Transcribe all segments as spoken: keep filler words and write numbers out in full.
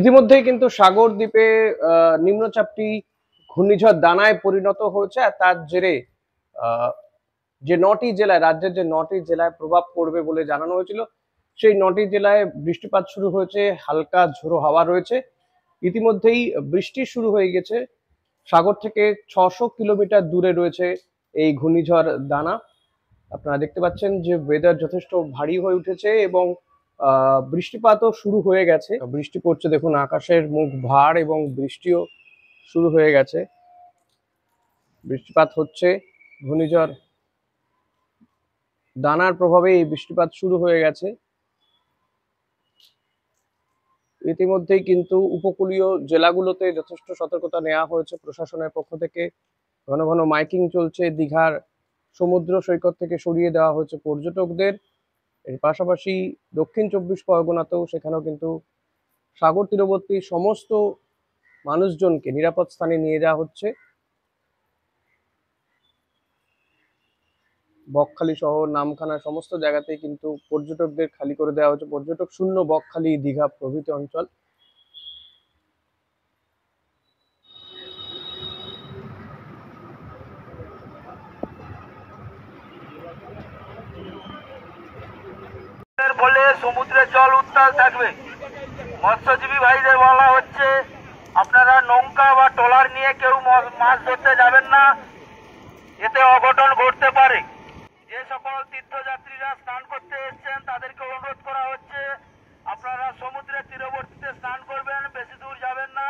ইতিমধ্যেই কিন্তু সাগর দ্বীপে নিম্নচাপটি ঘূর্ণিঝড় দানায় পরিণত হয়েছে। তার জেরে যে নটি জেলায় রাজ্যের যে নটি জেলায় প্রভাব পড়বে বলে জানানো হয়েছিল, সেই নটি জেলায় বৃষ্টিপাত শুরু হয়েছে, হালকা ঝোড়ো হাওয়া রয়েছে। ইতিমধ্যেই বৃষ্টি শুরু হয়ে গেছে। সাগর থেকে ছশো কিলোমিটার দূরে রয়েছে এই ঘূর্ণিঝড় দানা। আপনারা দেখতে পাচ্ছেন যে ওয়েদার যথেষ্ট ভারী হয়ে উঠেছে এবং বৃষ্টিপাতও শুরু হয়ে গেছে। বৃষ্টি পড়ছে, দেখুন আকাশের মুখ ভার এবং বৃষ্টিও শুরু হয়ে গেছে। বৃষ্টিপাত হচ্ছে, ঘূর্ণিঝড় দানার প্রভাবে এই বৃষ্টিপাত শুরু হয়ে গেছে। ইতিমধ্যেই কিন্তু উপকূলীয় জেলাগুলোতে যথেষ্ট সতর্কতা নেওয়া হয়েছে প্রশাসনের পক্ষ থেকে। ঘন ঘন মাইকিং চলছে, দীঘার সমুদ্র সৈকত থেকে সরিয়ে দেওয়া হয়েছে পর্যটকদের। এর পাশাপাশি দক্ষিণ চব্বিশ পরগনাতেও, সেখানেও কিন্তু সাগর তীরবর্তী সমস্ত মানুষজনকে নিরাপদ স্থানে নিয়ে যাওয়া হচ্ছে। বকখালি সহ নামখানা সমস্ত জায়গাতেই কিন্তু পর্যটকদের খালি করে দেওয়া হচ্ছে। পর্যটক শূন্য বকখালি, দীঘা প্রভৃতি অঞ্চল। ফলে সমুদ্রে জল উত্তাল থাকবে। মৎস্যজীবী ভাইদের বলা হচ্ছে, আপনারা নৌকা বা ট্রলার নিয়ে কেউ মাছ ধরতে যাবেন না, এতে অঘটন ঘটতে পারে। যে সকল তীর্থযাত্রীরা স্নান করতে এসেছেন তাদেরকে অনুরোধ করা হচ্ছে, আপনারা সমুদ্রের তীরবর্তীতে স্নান করবেন, বেশি দূর যাবেন না,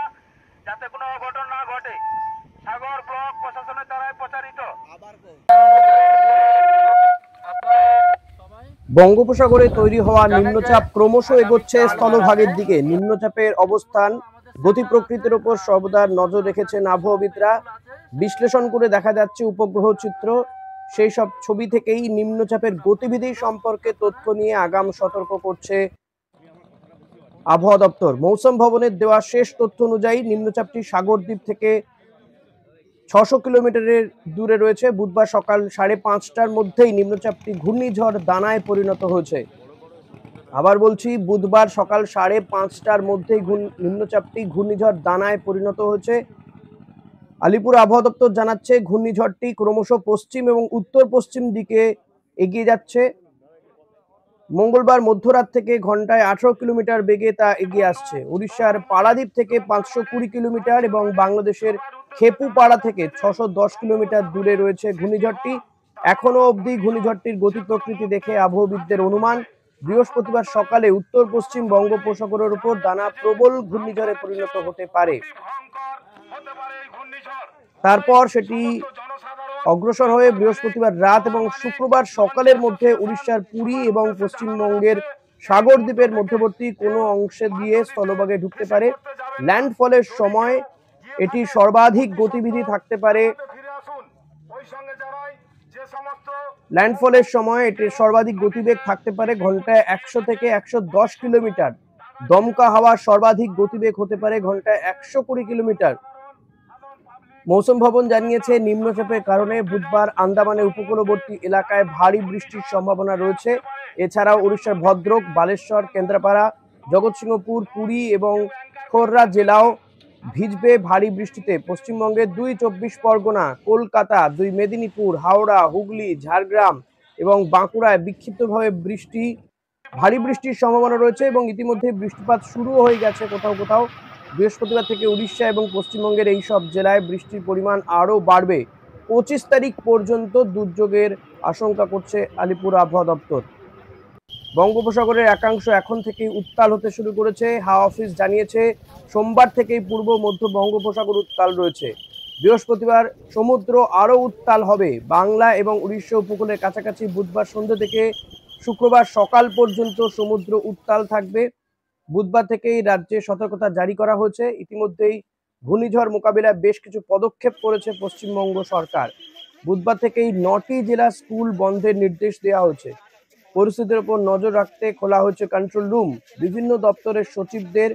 যাতে কোনো অঘটন না ঘটে। সাগর ব্লক প্রশাসনের দ্বারাই প্রচারিত। বঙ্গোপসাগরে তৈরি হওয়া নিম্নচাপ ক্রমশ এগোচ্ছে স্থলভাগের দিকে। নিম্নচাপের অবস্থান, গতি প্রকৃতির উপর সর্বদা নজর রেখেছেন আবহাওয়াবিদরা। বিশ্লেষণ করে দেখা যাচ্ছে উপগ্রহ চিত্র, সেই সব ছবি থেকেই নিম্নচাপের গতিবিধি সম্পর্কে তথ্য নিয়ে আগাম সতর্ক করছে আবহাওয়া দপ্তর। মৌসুম ভবনের দেওয়া শেষ তথ্য অনুযায়ী নিম্নচাপটি সাগরদ্বীপ থেকে ছশো কিলোমিটারের দূরে রয়েছে। বুধবার সকাল সাড়ে পাঁচটার মধ্যেই নিম্নচাপটি ঘূর্ণিঝড় দানায় পরিণত হয়েছে। আবার বলছি, বুধবার সকাল সাড়ে পাঁচটার মধ্যেই নিম্নচাপটি ঘূর্ণিঝড় দানায় পরিণত হয়েছে। আলিপুর আবহাওয়া দপ্তর জানাচ্ছে, ঘূর্ণিঝড়টি ক্রমশ পশ্চিম এবং উত্তর পশ্চিম দিকে এগিয়ে যাচ্ছে। মঙ্গলবার মধ্যরাত থেকে ঘন্টায় আঠারো কিলোমিটার বেগে তা এগিয়ে আসছে। উড়িষ্যার পাড়াদ্বীপ থেকে পাঁচশো কুড়ি কিলোমিটার এবং বাংলাদেশের খেপুপাড়া থেকে ছশো দশ কিলোমিটার দূরে রয়েছে ঘূর্ণিঝড়টি। এখনো অবধি ঘূর্ণিঝড়টির গতি প্রকৃতি দেখে আবহবিদদের অনুমান, বৃহস্পতিবার সকালে উত্তর পশ্চিম বঙ্গোপসাগরের উপর দানা প্রবল ঘূর্ণিঝড়ে পরিণত হতে পারে। তারপর সেটি অগ্রসর হয়ে বৃহস্পতিবার রাত এবং শুক্রবার সকালের মধ্যে উড়িষ্যার পুরী এবং পশ্চিমবঙ্গের সাগরদ্বীপের মধ্যবর্তী কোনো অংশে দিয়ে স্থলভাগে ঢুকতে পারে। ল্যান্ডফলের সময় এটি সর্বাধিক গতিবিধি থাকতে পারে। ল্যান্ডফলের সময় এটির সর্বাধিক গতিবেগ থাকতে পারে ঘন্টায় একশো থেকে একশো দশ কিলোমিটার। দমকা হাওয়ার সর্বাধিক গতিবেগ হতে পারে ঘন্টায় একশো কুড়ি কিলোমিটার। মৌসুম ভবন জানিয়েছে, নিম্নচাপের কারণে বুধবার আন্দামানের উপকূলবর্তী এলাকায় ভারী বৃষ্টির সম্ভাবনা রয়েছে। এছাড়াও উড়িষ্যার ভদ্রক, বালেশ্বর, কেন্দ্রাপাড়া, জগৎসিংহপুর, পুরী এবং খোররা জেলাও ভিজবে ভারী বৃষ্টিতে। পশ্চিমবঙ্গের দুই চব্বিশ পরগনা, কলকাতা, দুই মেদিনীপুর, হাওড়া, হুগলি, ঝাড়গ্রাম এবং বাঁকুড়ায় বিক্ষিপ্তভাবে বৃষ্টি, ভারী বৃষ্টির সম্ভাবনা রয়েছে এবং ইতিমধ্যে বৃষ্টিপাত শুরু হয়ে গেছে কোথাও কোথাও। বৃহস্পতিবার থেকে উড়িষ্যা এবং পশ্চিমবঙ্গের এই সব জেলায় বৃষ্টির পরিমাণ আরও বাড়বে। পঁচিশ তারিখ পর্যন্ত দুর্যোগের আশঙ্কা করছে আলিপুর আবহাওয়া দপ্তর। বঙ্গোপসাগরের একাংশ এখন থেকেই উত্তাল হতে শুরু করেছে। হাওয়া অফিস জানিয়েছে, সোমবার থেকেই পূর্ব মধ্য বঙ্গোপসাগর উত্তাল রয়েছে। বৃহস্পতিবার সমুদ্র আরও উত্তাল হবে। বাংলা এবং উড়িষ্যা উপকূলের কাছাকাছি বুধবার সন্ধ্যা থেকে শুক্রবার সকাল পর্যন্ত সমুদ্র উত্তাল থাকবে। বুধবার থেকেই রাজ্যে সতর্কতা জারি করা হয়েছে। ইতিমধ্যেই ঘূর্ণিঝড় মোকাবিলায় বেশ কিছু পদক্ষেপ করেছে পশ্চিমবঙ্গ সরকার। বুধবার থেকেই নটি জেলা স্কুল বন্ধের নির্দেশ দেওয়া হয়েছে। পরিস্থিতির উপর নজর রাখতে খোলা হয়েছে কন্ট্রোল রুম। বিভিন্ন দপ্তরের সচিবদের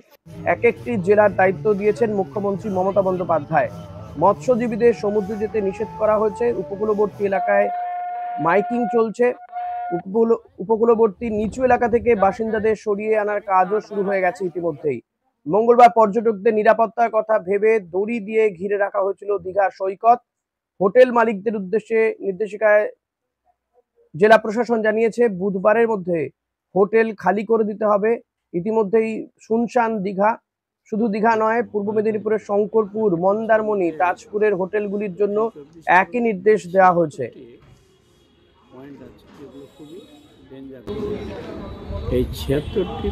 এক একটি জেলার দায়িত্ব দিয়েছেন মুখ্যমন্ত্রী মমতা বন্দ্যোপাধ্যায়। মৎস্যজীবীদের সমুদ্রে যেতে নিষেধ করা হয়েছে। উপকূলবর্তী এলাকায় মাইকিং চলছে। উপকূলবর্তী নিচু এলাকা থেকে বাসিন্দাদের সরিয়ে আনার কাজও শুরু হয়ে গেছে ইতিমধ্যেই। मंगलवार पर्यटकদের নিরাপত্তার কথা ভেবে দড়ি দিয়ে ঘিরে রাখা হয়েছিল দীঘা সৈকত। হোটেল মালিকদের উদ্দেশ্যে নির্দেশিকায় জেলা প্রশাসন জানিয়েছে বুধবারের মধ্যে হোটেল খালি করে দিতে হবে। ইতিমধ্যেই শুনশান দীঘা, শুধু দীঘা নয়, পূর্ব মেদিনীপুরের শঙ্করপুর, মন্দারমণি, তাজপুরের হোটেলগুলির জন্য একই নির্দেশ দেওয়া হয়েছে। এই ছিয়াত্তরটি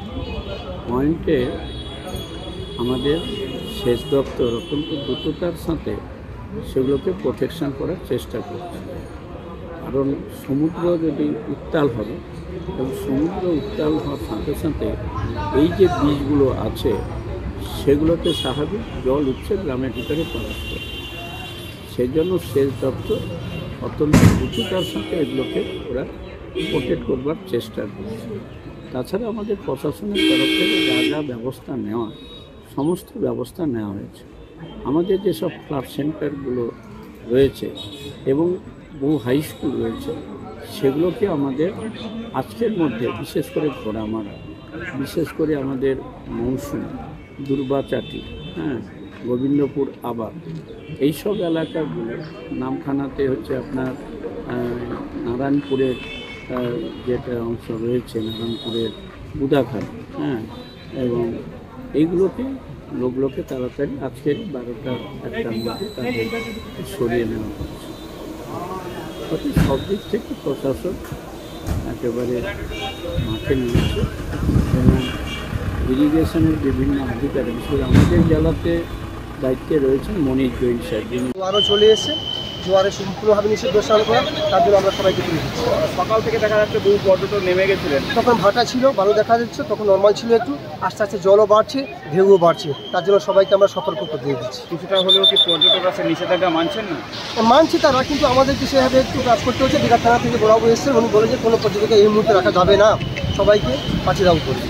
পয়েন্টে আমাদের সেচ দপ্তর অত্যন্ত দ্রুততার সাথে সেগুলোকে প্রোটেকশন করার চেষ্টা করতে হবে, কারণ সমুদ্র যদি উত্তাল হবে এবং সমুদ্র উত্তাল হওয়ার সাথে সাথে এই যে বীজগুলো আছে সেগুলোতে স্বাভাবিক জল উঠছে গ্রামের ভিতরে পড়াচ্ছে। সেই জন্য সেচ দপ্তর অত্যন্ত দ্রুততার সাথে এগুলোকে ওরা প্রোটেক্ট করবার চেষ্টা করছে। তাছাড়া আমাদের প্রশাসনের তরফ থেকে যা যা ব্যবস্থা নেওয়া সমস্ত ব্যবস্থা নেওয়া হয়েছে। আমাদের যেসব ক্লাব সেন্টারগুলো রয়েছে এবং বহু হাই স্কুল রয়েছে সেগুলোকে আমাদের আজকের মধ্যে বিশেষ করে ঘোড়ামারা, বিশেষ করে আমাদের মৌসুম, দুর্বাচাটি, হ্যাঁ, গোবিন্দপুর, আবার এইসব এলাকাগুলো, নামখানাতে হচ্ছে আপনার নারায়ণপুরের যেটা অংশ রয়েছে নারায়ণপুরের বুদাঘাট, হ্যাঁ, এবং এইগুলোকে লোকগুলোকে তাড়াতাড়ি আজকের বারোটা একটার মধ্যে তাদের সরিয়ে নেওয়া হচ্ছে। অর্থাৎ সব দিক থেকে প্রশাসন একেবারে মাঠে নিয়েছে এবং ইরিগেশনের বিভিন্ন আধিকারিক, বিশেষ আমাদের জেলাতে দায়িত্বে রয়েছেন মনির জৈন স্যার, যিনি আরও চলে এসে জোয়ারে সম্পূর্ণভাবে নিষিদ্ধ স্নান করা, তার জন্য আমরা সবাইকে তুলে দিচ্ছি। সকাল থেকে দেখা যাচ্ছে বহু পর্যটক নেমে গেছিলেন, তখন ভাটা ছিল, ভালো দেখা যাচ্ছে, তখন নর্মাল ছিল, একটু আস্তে আস্তে জলও বাড়ছে, ঢেউও বাড়ছে, তার জন্য সবাইকে আমরা সতর্ক করে দিয়ে দিচ্ছি। কিছুটা হলেও কি পর্যটকরা সে নিষেধাজ্ঞা মানছেন না? মানছে তারা, কিন্তু আমাদেরকে সেভাবে একটু কাজ করতে হচ্ছে। দীঘা থানা থেকে বলা হয়েছে, উনি বলেন যে কোনো পর্যটককে এই মুহূর্তে রাখা যাবে না, সবাইকে পাঠিয়ে দাও করে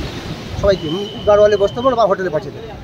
সবাইকে গাড়োয়ালে বসতে পারো বা হোটেলে পাঠিয়ে দেবে।